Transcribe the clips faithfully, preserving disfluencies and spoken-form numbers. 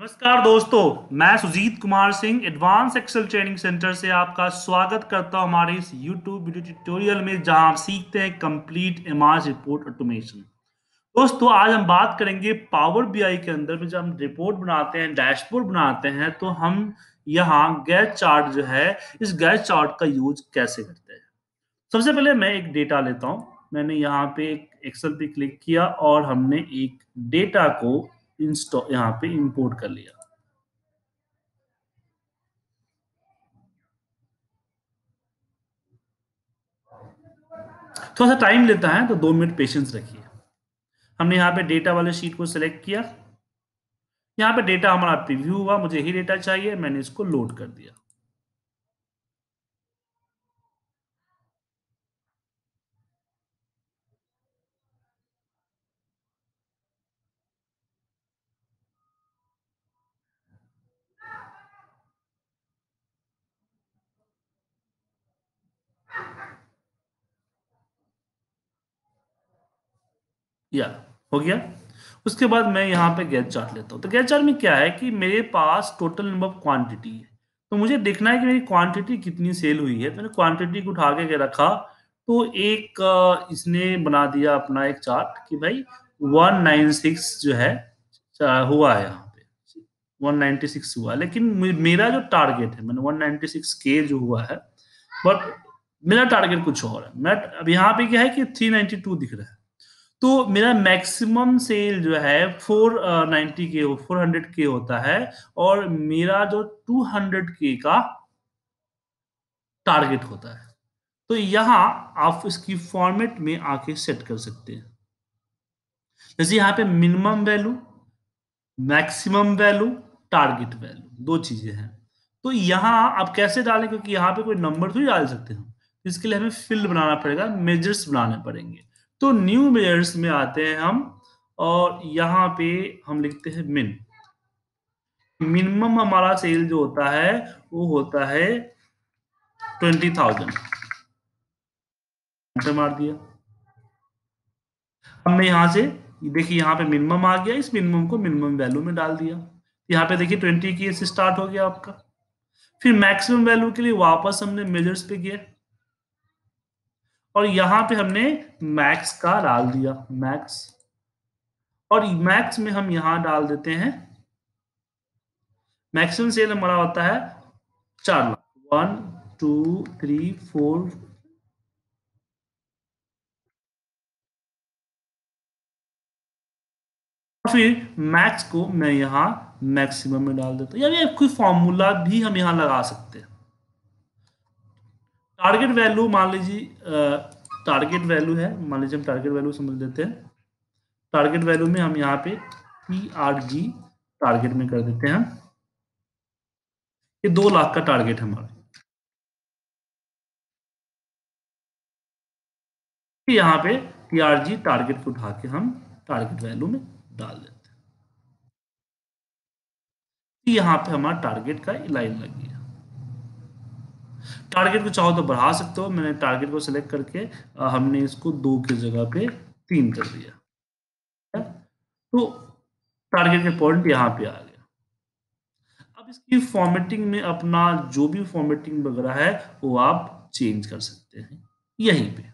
नमस्कार दोस्तों, मैं Sujit Kumar Singh advance Excel training centre से आपका स्वागत करता हूं हमारे इस यूट्यूब वीडियो ट्यूटोरियल में, जहां आप सीखते हैं कंप्लीट एडवांस रिपोर्ट ऑटोमेशन। दोस्तों, आज हम बात करेंगे पावर बीआई के अंदर में जब हम रिपोर्ट बनाते हैं, डैशबोर्ड बनाते हैं, तो हम यहाँ गैस चार्ट जो है, इस गैस चार्ट का यूज कैसे करते हैं। सबसे पहले मैं एक डेटा लेता हूँ। मैंने यहाँ पे एक्सेल पे क्लिक किया और हमने एक डेटा को इंस्टॉल यहाँ पे इंपोर्ट कर लिया। थोड़ा सा टाइम लेता है तो दो मिनट पेशेंस रखिए। हमने यहाँ पे डेटा वाले शीट को सिलेक्ट किया, यहाँ पे डेटा हमारा प्रीव्यू हुआ, मुझे ही डेटा चाहिए, मैंने इसको लोड कर दिया। या हो गया। उसके बाद मैं यहाँ पे गैस चार्ट लेता हूँ। तो गैस चार्ट में क्या है कि मेरे पास टोटल नंबर ऑफ क्वांटिटी है, तो मुझे देखना है कि मेरी क्वांटिटी कितनी सेल हुई है। तो मैंने क्वांटिटी को उठा के रखा तो एक इसने बना दिया अपना एक चार्ट कि भाई एक सौ छियानवे जो है हुआ है, यहाँ पे एक सौ छियानवे हुआ। लेकिन मेरा जो टारगेट है, मैंने एक सौ छियानवे के जो हुआ है, बट मेरा टारगेट कुछ और है। मैं अब यहाँ पे क्या है कि तीन सौ बानवे दिख रहा है, तो मेरा मैक्सिमम सेल जो है चार सौ नब्बे के हो चार सौ के होता है, और मेरा जो दो सौ के का टारगेट होता है। तो यहाँ आप इसकी फॉर्मेट में आके सेट कर सकते हैं। जैसे यहाँ पे minimum value, maximum value, target value, दो चीजें हैं। तो यहाँ आप कैसे डालें, क्योंकि यहाँ पे कोई नंबर थोड़ी डाल सकते हैं, इसके लिए हमें फील्ड बनाना पड़ेगा, मेजर्स बनाने पड़ेंगे। तो न्यू मेजर्स में आते हैं हम, और यहाँ पे हम लिखते हैं मिन मिनिमम हमारा सेल जो होता है वो होता है ट्वेंटी थाउजेंड मार दिया। अब मैं यहाँ से देखिए, यहाँ पे मिनिमम आ गया, इस मिनिमम को मिनिमम वैल्यू में डाल दिया। यहाँ पे देखिए ट्वेंटी के से स्टार्ट हो गया आपका। फिर मैक्सिमम वैल्यू के लिए वापस हमने मेजर्स पे गया और यहाँ पे हमने मैक्स का डाल दिया, मैक्स। और मैक्स में हम यहाँ डाल देते हैं, मैक्सिमम सेल हमारा होता है चार lakh, one two three four फिर मैक्स को मैं यहाँ मैक्सिमम में डाल देता हूँ। यानी कोई फॉर्मूला भी हम यहाँ लगा सकते हैं। टारगेट वैल्यू मान लीजिए, टारगेट वैल्यू है, मान लीजिए हम टारगेट वैल्यू समझ लेते हैं। टारगेट वैल्यू में हम यहाँ पे टी आर जी टारगेट में कर देते हैं। ये दो लाख का टारगेट हमारा, यहाँ पे टी आर जी टारगेट को उठा के हम टारगेट वैल्यू में डाल देते हैं। यहाँ पे हमारा टारगेट का लाइन लग गया। टारगेट को चाहो तो बढ़ा सकते हो। मैंने टारगेट को सिलेक्ट करके हमने इसको दो की जगह पे तीन कर दिया, तो टारगेट के पॉइंट यहाँ पे आ गया। अब इसकी फॉर्मेटिंग में अपना जो भी फॉर्मेटिंग वगैरह है वो आप चेंज कर सकते हैं। यहीं पे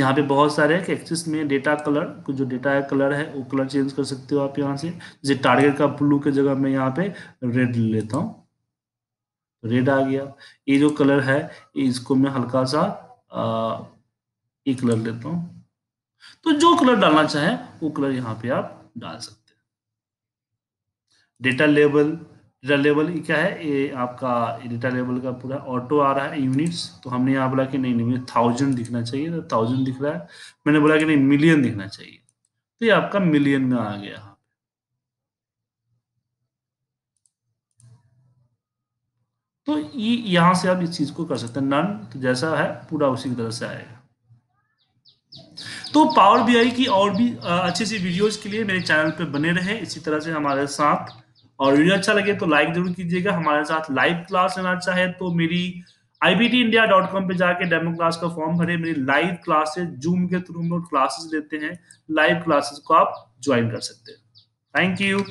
यहाँ पे बहुत सारे हैं कि एक्सिस में डेटा कलर, जो डेटा है कलर है वो कलर चेंज कर सकते हो आप यहाँ से। जैसे टारगेट का ब्लू की जगह मैं यहाँ पे रेड ले लेता हूँ, रेड आ गया। ये जो कलर है इसको मैं हल्का सा आ, ये कलर लेता हूँ। तो जो कलर डालना चाहे वो कलर यहाँ पे आप डाल सकते हैं। डेटा लेबल, डेटा लेबल क्या है, ये आपका डेटा लेबल का पूरा ऑटो आ रहा है यूनिट्स। तो हमने यहाँ बोला कि नहीं नहीं मुझे थाउजेंड दिखना चाहिए, तो थाउजेंड दिख रहा है। मैंने बोला कि नहीं मिलियन दिखना चाहिए, तो ये आपका मिलियन में आ गया। तो ये यहाँ से आप इस चीज को कर सकते हैं। नन तो जैसा है पूरा उसी की तरह से आएगा। तो पावर बीआई की और भी अच्छी सी वीडियोस के लिए मेरे चैनल पे बने रहे इसी तरह से हमारे साथ। और वीडियो अच्छा लगे तो लाइक जरूर कीजिएगा। हमारे साथ लाइव क्लास लेना चाहे तो मेरी I B T India dot com पे जाके डेमो क्लास का फॉर्म भरे। मेरी लाइव क्लासेस जूम के थ्रू में क्लासेस लेते हैं, लाइव क्लासेस को आप ज्वाइन कर सकते हैं। Thank you.